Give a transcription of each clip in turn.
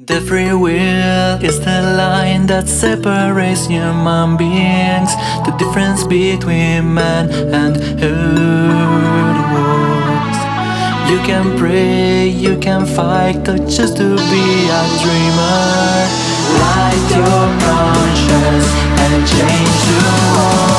The free will is the line that separates human beings, the difference between man and animals. You can pray, you can fight, or just to be a dreamer. Light your conscience and change the world.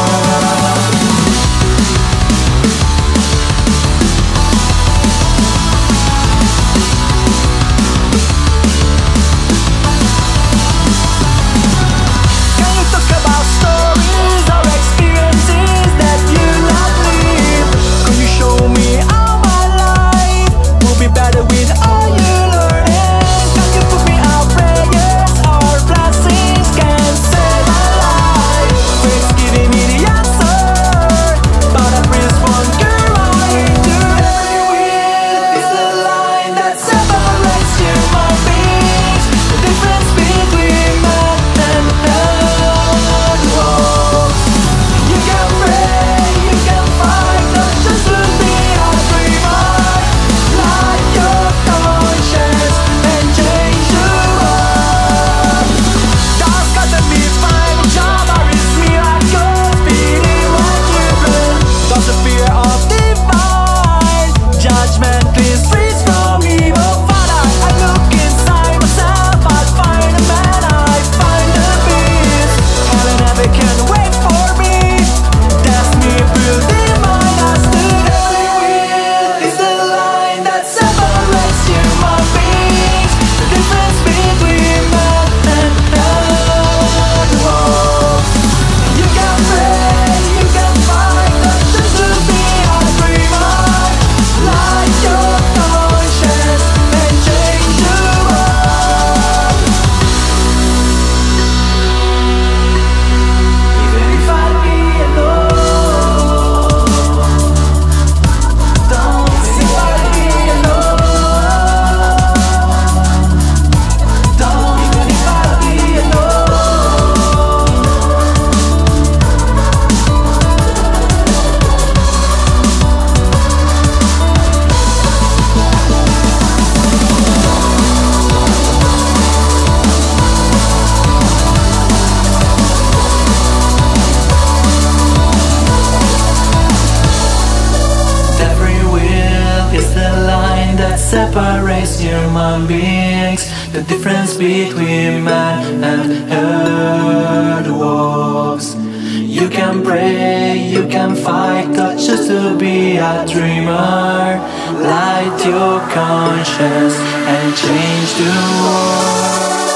Separates human beings, the difference between man and animals. You can pray, you can fight, or just to be a dreamer. Light your conscience and change the world.